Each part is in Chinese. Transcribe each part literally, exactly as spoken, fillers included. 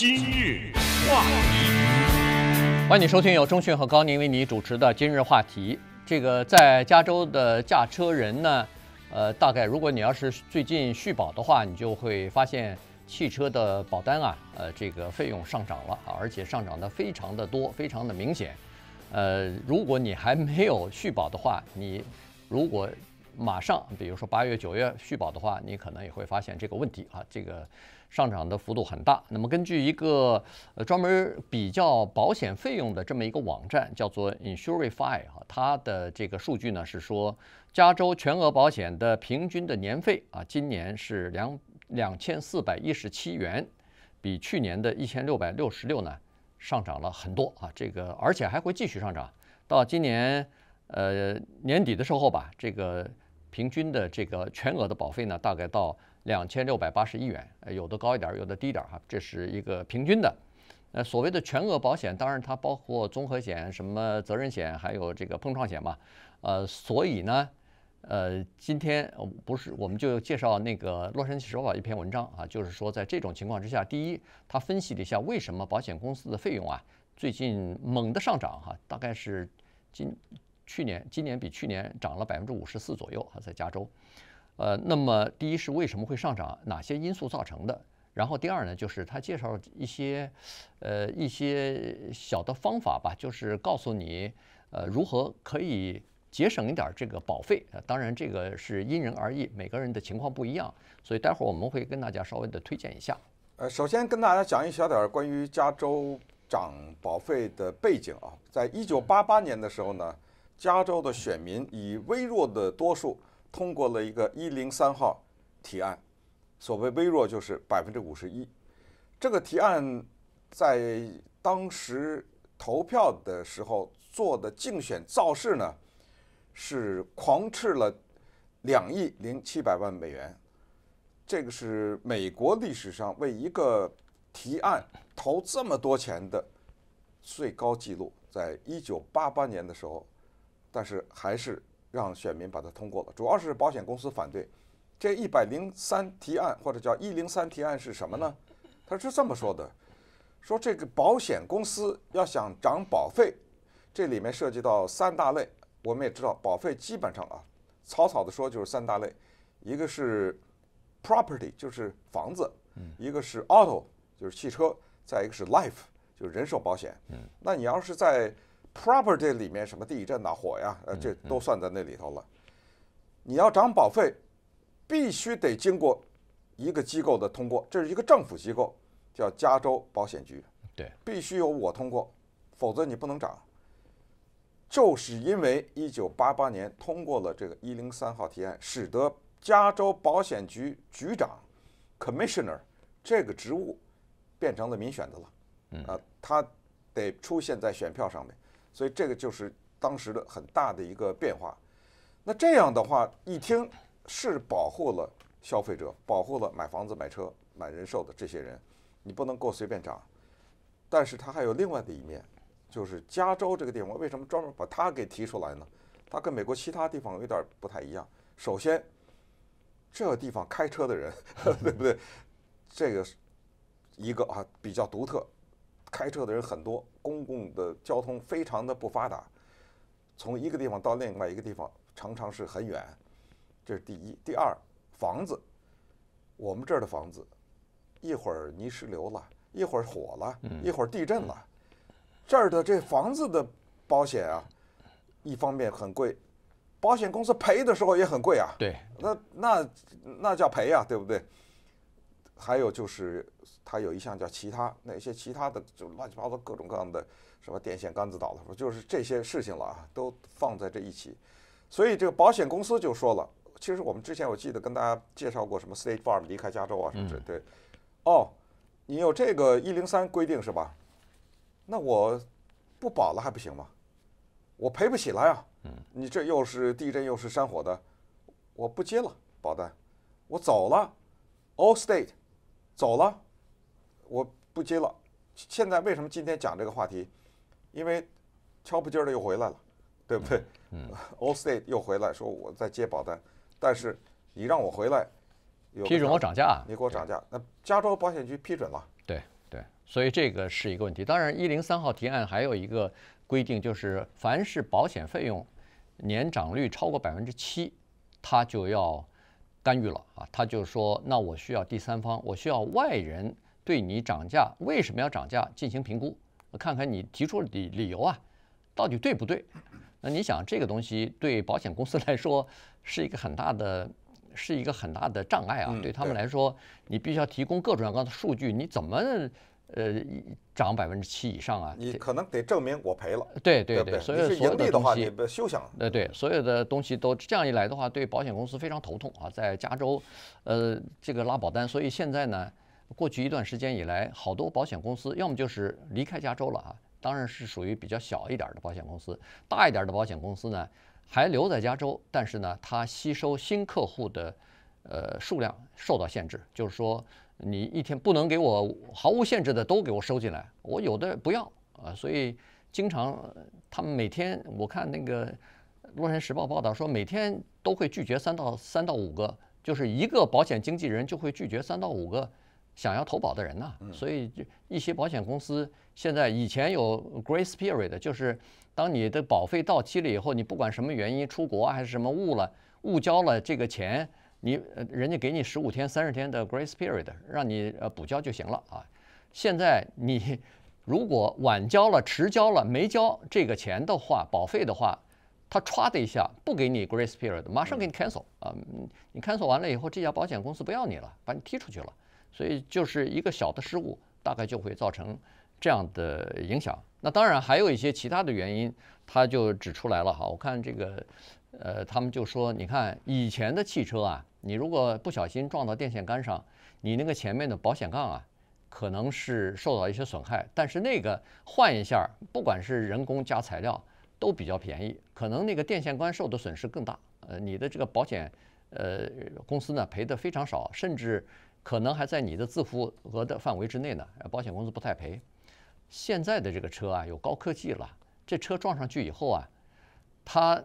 今日话题，欢迎你收听由钟讯和高宁为你主持的《今日话题》。这个在加州的驾车人呢，呃，大概如果你要是最近续保的话，你就会发现汽车的保单啊，呃，这个费用上涨了啊，而且上涨的非常的多，非常的明显。呃，如果你还没有续保的话，你如果马上，比如说八月、九月续保的话，你可能也会发现这个问题啊，这个上涨的幅度很大。那么根据一个呃专门比较保险费用的这么一个网站，叫做 Insurify 啊，它的这个数据呢是说，加州全额保险的平均的年费啊，今年是两两千四百一十七元，比去年的一千六百六十六呢上涨了很多啊，这个而且还会继续上涨，到今年呃年底的时候吧，这个。平均的这个全额的保费呢，大概到两千六百八十一元，有的高一点，有的低一点哈，这是一个平均的。呃，所谓的全额保险，当然它包括综合险、什么责任险，还有这个碰撞险嘛。呃，所以呢，呃，今天不是我们就介绍那个《洛杉矶时报》一篇文章啊，就是说在这种情况之下，第一，他分析了一下为什么保险公司的费用啊最近猛的上涨哈、啊，大概是今。去年、今年比去年涨了百分之五十四左右啊，在加州。呃，那么第一是为什么会上涨，哪些因素造成的？然后第二呢，就是他介绍一些，呃，一些小的方法吧，就是告诉你，呃，如何可以节省一点这个保费。呃，当然这个是因人而异，每个人的情况不一样，所以待会儿我们会跟大家稍微的推荐一下。呃，首先跟大家讲一小点关于加州涨保费的背景啊，在一九八八年的时候呢。加州的选民以微弱的多数通过了一个一零三号提案，所谓微弱就是百分之五十一。这个提案在当时投票的时候做的竞选造势呢，是狂斥了两亿零七百万美元。这个是美国历史上为一个提案投这么多钱的最高纪录，在一九八八年的时候。但是还是让选民把它通过了，主要是保险公司反对。这一百零三提案或者叫一零三提案是什么呢？他是这么说的：说这个保险公司要想涨保费，这里面涉及到三大类。我们也知道，保费基本上啊，草草的说就是三大类，一个是 property 就是房子，一个是 auto 就是汽车，再一个是 life 就是人寿保险。那你要是在property 里面什么地震呐、火呀，呃，这都算在那里头了。你要涨保费，必须得经过一个机构的通过，这是一个政府机构，叫加州保险局。对，必须由我通过，否则你不能涨。就是因为一九八八年通过了这个一零三号提案，使得加州保险局局长 commissioner 这个职务变成了民选的了。嗯，啊，他得出现在选票上面。所以这个就是当时的很大的一个变化。那这样的话，一听是保护了消费者，保护了买房子、买车、买人寿的这些人，你不能够随便涨。但是它还有另外的一面，就是加州这个地方为什么专门把它给提出来呢？它跟美国其他地方有点不太一样。首先，这地方开车的人，对不对？这个一个啊比较独特。开车的人很多，公共的交通非常的不发达，从一个地方到另外一个地方常常是很远，这是第一。第二，房子，我们这儿的房子，一会儿泥石流了，一会儿火了，一会儿地震了，这儿的这房子的保险啊，一方面很贵，保险公司赔的时候也很贵啊，对，那那那叫赔啊，对不对？还有就是，它有一项叫其他，那些其他的就乱七八糟各种各样的什么电线杆子倒了，就是这些事情了啊，都放在这一起。所以这个保险公司就说了，其实我们之前我记得跟大家介绍过什么 State Farm 离开加州啊什么之类的。哦，你有这个一零三规定是吧？那我不保了还不行吗？我赔不起来啊！你这又是地震又是山火的，我不接了保单，我走了。Allstate。走了，我不接了。现在为什么今天讲这个话题？因为敲不尖的又回来了，对不对？嗯。Allstate 又回来说我在接保单，但是你让我回来，批准我涨价，你给我涨价。那加州保险局批准了，对，对，所以这个是一个问题。当然，一零三号提案还有一个规定，就是凡是保险费用年涨率超过百分之七，它就要干预了啊。他就说，那我需要第三方，我需要外人对你涨价为什么要涨价进行评估，看看你提出的理理由啊，到底对不对？那你想，这个东西对保险公司来说是一个很大的。 是一个很大的障碍啊，对他们来说，你必须要提供各种各样的数据，你怎么呃涨百分之七以上啊？你可能得证明我赔了，对对对，所以所有的东西休想。呃，对，所有的东西都这样一来的话，对保险公司非常头痛啊。在加州，呃，这个拉保单，所以现在呢，过去一段时间以来，好多保险公司要么就是离开加州了啊，当然是属于比较小一点的保险公司，大一点的保险公司呢。 还留在加州，但是呢，它吸收新客户的，呃，数量受到限制，就是说，你一天不能给我毫无限制的都给我收进来，我有的不要啊，所以经常他们每天，我看那个《洛杉矶时报》报道说，每天都会拒绝三到三到五个，就是一个保险经纪人就会拒绝三到五个想要投保的人呐、啊，所以一些保险公司现在以前有 grace period， 就是。 当你的保费到期了以后，你不管什么原因出国还是什么误了误交了这个钱，你人家给你十五天、三十天的 grace period， 让你呃补交就行了啊。现在你如果晚交了、迟交了、没交这个钱的话，保费的话，他歘的一下不给你 grace period， 马上给你 cancel 啊。你 cancel 完了以后，这家保险公司不要你了，把你踢出去了。所以就是一个小的失误，大概就会造成这样的影响。 那当然还有一些其他的原因，他就指出来了哈。我看这个，呃，他们就说，你看以前的汽车啊，你如果不小心撞到电线杆上，你那个前面的保险杠啊，可能是受到一些损害，但是那个换一下，不管是人工加材料，都比较便宜，可能那个电线杆受的损失更大。呃，你的这个保险，呃，公司呢赔的非常少，甚至可能还在你的自负额的范围之内呢，保险公司不太赔。 现在的这个车啊，有高科技了。这车撞上去以后啊，它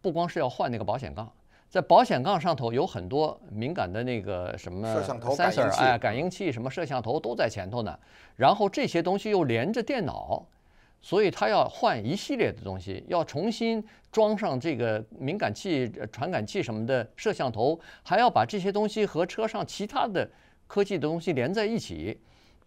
不光是要换那个保险杠，在保险杠上头有很多敏感的那个什么摄像头、sensor 哎，感应器什么摄像头都在前头呢。然后这些东西又连着电脑，所以它要换一系列的东西，要重新装上这个敏感器、传感器什么的摄像头，还要把这些东西和车上其他的科技的东西连在一起。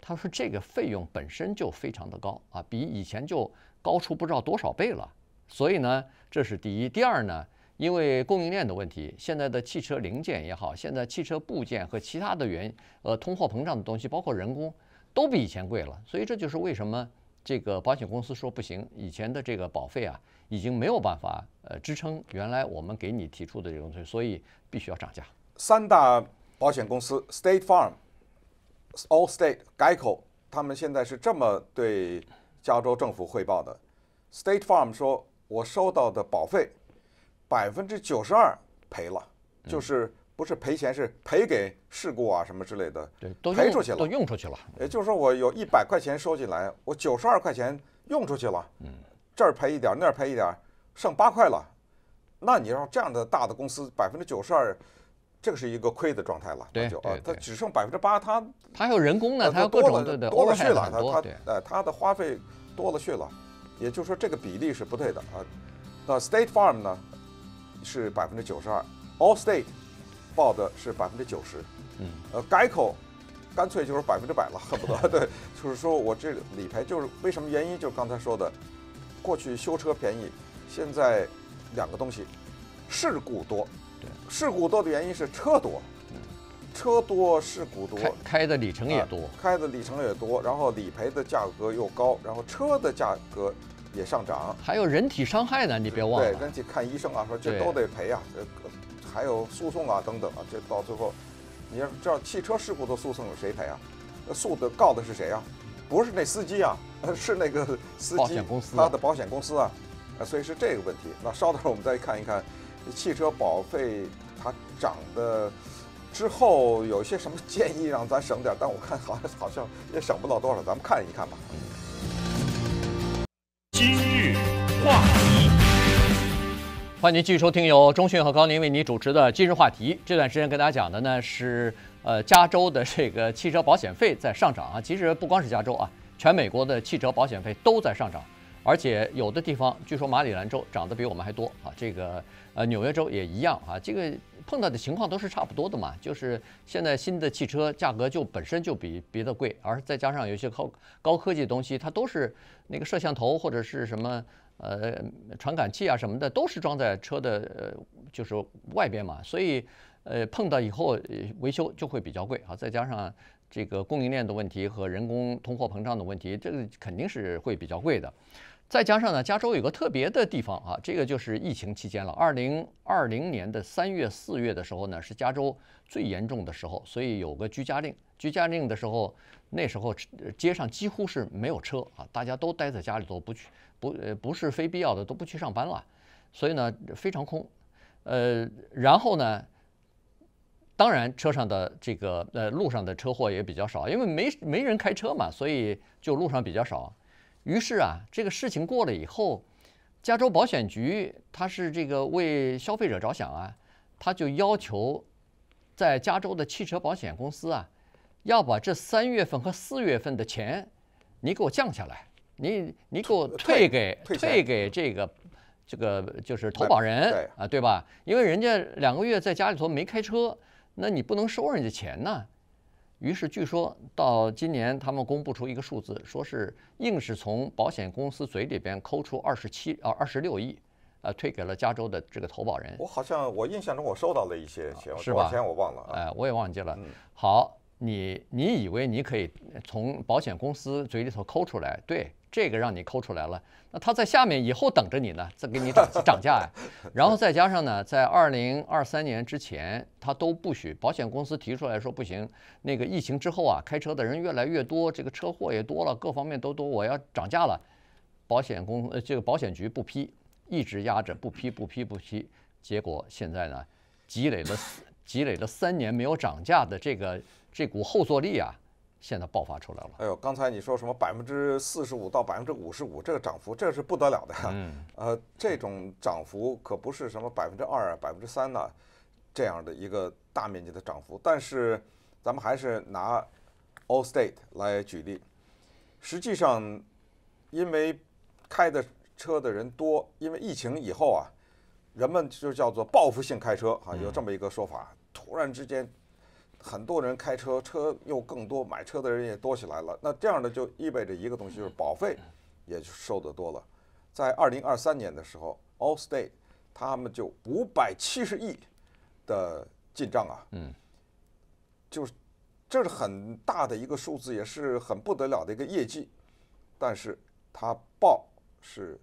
他说：“这个费用本身就非常的高啊，比以前就高出不知道多少倍了。所以呢，这是第一。第二呢，因为供应链的问题，现在的汽车零件也好，现在汽车部件和其他的原呃通货膨胀的东西，包括人工，都比以前贵了。所以这就是为什么这个保险公司说不行，以前的这个保费啊，已经没有办法呃支撑原来我们给你提出的这种东西，所以必须要涨价。三大保险公司 State Farm。” Allstate、Geico， 他们现在是这么对加州政府汇报的。State Farm 说，我收到的保费百分之九十二赔了，就是不是赔钱，是赔给事故啊什么之类的，赔出去了，都用出去了。也就是说，我有一百块钱收进来，我九十二块钱用出去了，这儿赔一点，那儿赔一点，剩八块了。那你让这样的大的公司百分之九十二。 这个是一个亏的状态了，对对，它只剩百分之八，它它还有人工呢，它多了多了去了，它它呃它的花费多了去了，也就是说这个比例是不对的啊。那 State Farm 呢是百分之九十二 ，Allstate 报的是百分之九十，嗯，呃 Geico 干脆就是百分之百了，恨不得对，就是说我这理赔就是为什么原因就是刚才说的，过去修车便宜，现在两个东西，事故多。 事故多的原因是车多，车多事故多， 开, 开的里程也多、啊，开的里程也多，然后理赔的价格又高，然后车的价格也上涨，还有人体伤害呢，你别忘了，对，人体看医生啊，说这都得赔啊，这还有诉讼啊等等啊，这到最后，你要知道汽车事故的诉讼有谁赔啊？诉的告的是谁啊？不是那司机啊，是那个司机他的保险公司啊，啊，所以是这个问题。那稍等，我们再看一看。 汽车保费它涨的之后，有些什么建议让咱省点？但我看好像好像也省不了多少，咱们看一看吧。今日话题，欢迎继续收听由钟迅和高宁为您主持的《今日话题》。这段时间跟大家讲的呢是呃，加州的这个汽车保险费在上涨啊。其实不光是加州啊，全美国的汽车保险费都在上涨，而且有的地方据说马里兰州涨得比我们还多啊。这个呃，纽约州也一样啊。这个碰到的情况都是差不多的嘛，就是现在新的汽车价格就本身就比别的贵，而再加上有些高高科技的东西，它都是那个摄像头或者是什么。 呃，传感器啊什么的都是装在车的，呃，就是外边嘛，所以呃碰到以后维修就会比较贵啊，再加上这个供应链的问题和人工通货膨胀的问题，这个肯定是会比较贵的。再加上呢，加州有个特别的地方啊，这个就是疫情期间了，二零二零年的三月、四月的时候呢，是加州最严重的时候，所以有个居家令。居家令的时候，那时候街上几乎是没有车啊，大家都待在家里头不去。 不呃不是非必要的都不去上班了，所以呢非常空，呃然后呢，当然车上的这个呃路上的车祸也比较少，因为没没人开车嘛，所以就路上比较少。于是啊这个事情过了以后，加州保险局它是这个为消费者着想啊，它就要求在加州的汽车保险公司啊，要把这三月份和四月份的钱你给我降下来。 你你给我退给 退, 退, 退给这个这个就是投保人啊，对吧？因为人家两个月在家里头没开车，那你不能收人家钱呢。于是据说到今年他们公布出一个数字，说是硬是从保险公司嘴里边抠出二十七啊二十六亿，呃、啊，退给了加州的这个投保人。我好像我印象中我收到了一些钱，是吧？多少钱我忘了、啊。哎，我也忘记了。嗯、好，你你以为你可以从保险公司嘴里头抠出来？对。 这个让你抠出来了，那他在下面以后等着你呢，再给你涨涨价呀、啊。然后再加上呢，在二零二三年之前，他都不许保险公司提出来说不行。那个疫情之后啊，开车的人越来越多，这个车祸也多了，各方面都多，我要涨价了。保险公呃这个保险局不批，一直压着不批不批不批，结果现在呢，积累了积累了三年没有涨价的这个这股后坐力啊。 现在爆发出来了。哎呦，刚才你说什么百分之四十五到百分之五十五，这个涨幅这是不得了的。嗯，呃，这种涨幅可不是什么百分之二啊、百分之三呐这样的一个大面积的涨幅。但是咱们还是拿 Allstate 来举例，实际上因为开的车的人多，因为疫情以后啊，人们就叫做报复性开车啊，有这么一个说法，突然之间。 很多人开车，车又更多，买车的人也多起来了。那这样的就意味着一个东西，就是保费也收得多了。在二零二三年的时候 ，Allstate 他们就五百七十亿的进账啊，嗯，就是这是很大的一个数字，也是很不得了的一个业绩。但是他报是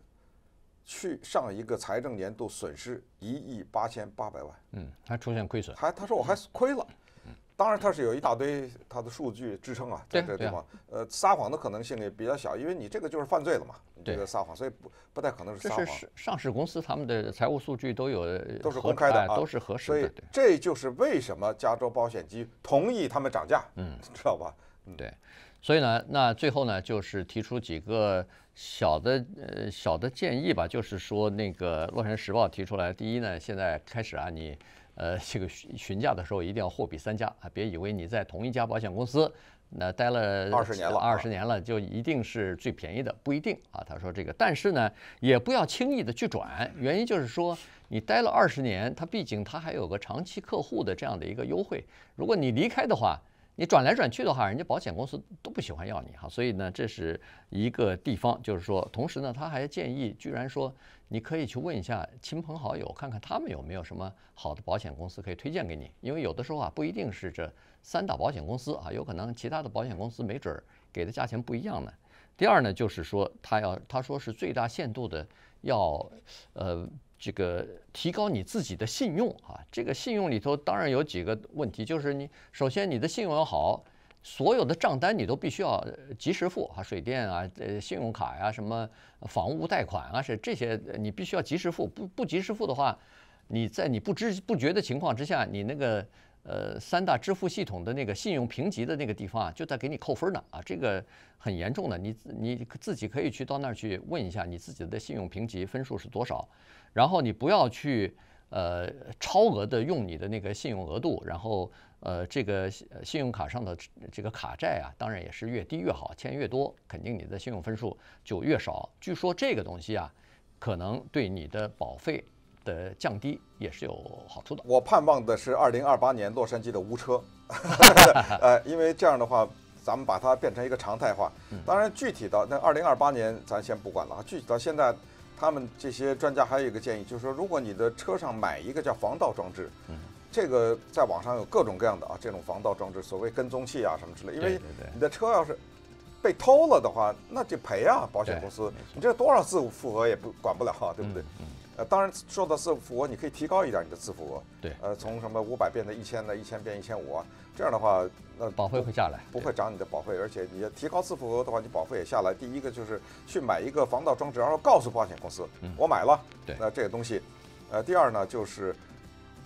去上一个财政年度损失一亿八千八百万，嗯，还出现亏损，还他说我还亏了。 当然，它是有一大堆它的数据支撑啊，在这地方，呃，撒谎的可能性也比较小，因为你这个就是犯罪了嘛，你这个撒谎，所以不不太可能是撒谎。这是上市公司他们的财务数据都有，都是公开的啊，都是核实的。所以这就是为什么加州保险局同意他们涨价，嗯，知道吧？嗯，对。所以呢，那最后呢，就是提出几个小的呃小的建议吧，就是说那个《洛杉矶时报》提出来，第一呢，现在开始啊，你。 呃，这个询询价的时候一定要货比三家啊！别以为你在同一家保险公司那待了二十年了，二十年了就一定是最便宜的，不一定啊。他说这个，但是呢，也不要轻易的去转，原因就是说你待了二十年，它毕竟它还有个长期客户的这样的一个优惠。如果你离开的话，你转来转去的话，人家保险公司都不喜欢要你哈。所以呢，这是一个地方，就是说，同时呢，他还建议，居然说。 你可以去问一下亲朋好友，看看他们有没有什么好的保险公司可以推荐给你。因为有的时候啊，不一定是这三大保险公司啊，有可能其他的保险公司没准儿给的价钱不一样呢。第二呢，就是说他要他说是最大限度的要，呃，这个提高你自己的信用啊。这个信用里头当然有几个问题，就是你首先你的信用要好。 所有的账单你都必须要及时付啊，水电啊、呃、信用卡呀、啊、什么房屋贷款啊，是这些你必须要及时付。不不及时付的话，你在你不知不觉的情况之下，你那个呃三大支付系统的那个信用评级的那个地方啊，就在给你扣分呢啊，这个很严重的。你你自己可以去到那儿去问一下你自己的信用评级分数是多少，然后你不要去。呃超额的用你的那个信用额度，然后呃这个信用卡上的这个卡债啊，当然也是越低越好，欠越多，肯定你的信用分数就越少。据说这个东西啊，可能对你的保费的降低也是有好处的。我盼望的是二零二八年洛杉矶的无车，呃，因为这样的话，咱们把它变成一个常态化。当然，具体到那二零二八年咱先不管了，具体到现在，他们这些专家还有一个建议，就是说，如果你的车上买一个叫防盗装置，嗯、这个在网上有各种各样的啊，这种防盗装置，所谓跟踪器啊什么之类，因为你的车要是被偷了的话，那就赔啊，保险公司，你这多少次复核也不管不了啊，对不对？嗯嗯呃，当然，说到自付额，你可以提高一点你的自付额。对，呃，从什么五百变成一千呢？一千变一千五，这样的话，那保费会下来，不会涨你的保费，而且你提高自付额的话，你保费也下来。第一个就是去买一个防盗装置，然后告诉保险公司，嗯、我买了。对，那这个东西，呃，第二呢就是，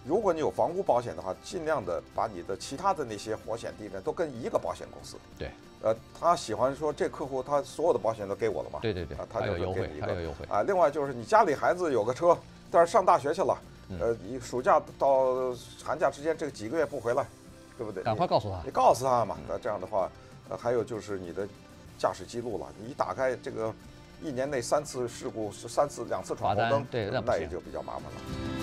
如果你有房屋保险的话，尽量的把你的其他的那些火险地震都跟一个保险公司。对。呃，他喜欢说这客户他所有的保险都给我了嘛？对对对，啊、他就会给你一个优惠啊。另外就是你家里孩子有个车，但是上大学去了，嗯、呃，你暑假到寒假之间这几个月不回来，对不对？赶快告诉他，你告诉他嘛。那、嗯、这样的话、呃，还有就是你的驾驶记录了，你打开这个一年内三次事故，三次两次闯红灯，对，那也就比较麻烦了。